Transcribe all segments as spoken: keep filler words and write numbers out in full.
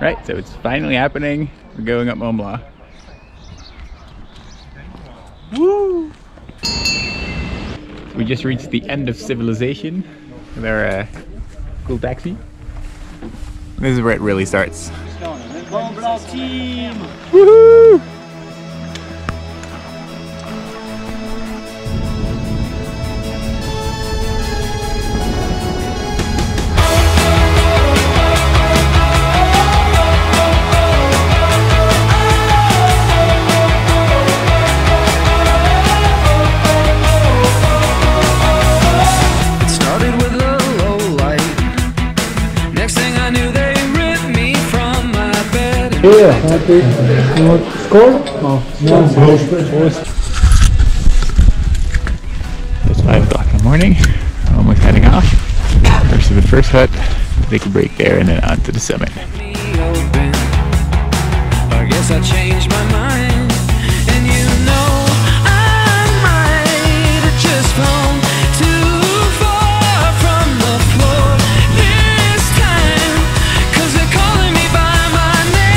Right, so it's finally happening. We're going up Mont Blanc. Woo! We just reached the end of civilization with our uh, cool taxi. This is where it really starts. Mont Blanc team! Woohoo! Yeah, happy. You want to score? Oh, no. It's five o'clock in the morning. We're almost heading off. First to the first hut, take a break there, and then on to the summit. I guess I changed my mind, and you know I might have just gone too far from the floor this time, 'cause they're calling me by my name.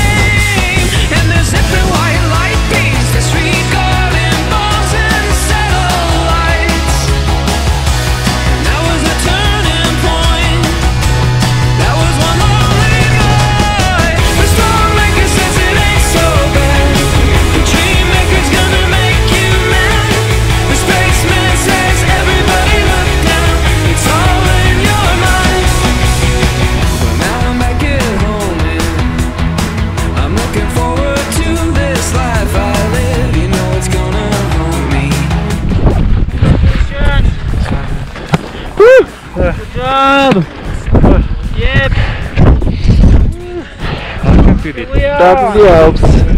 Yep. Welcome to the top of the Alps.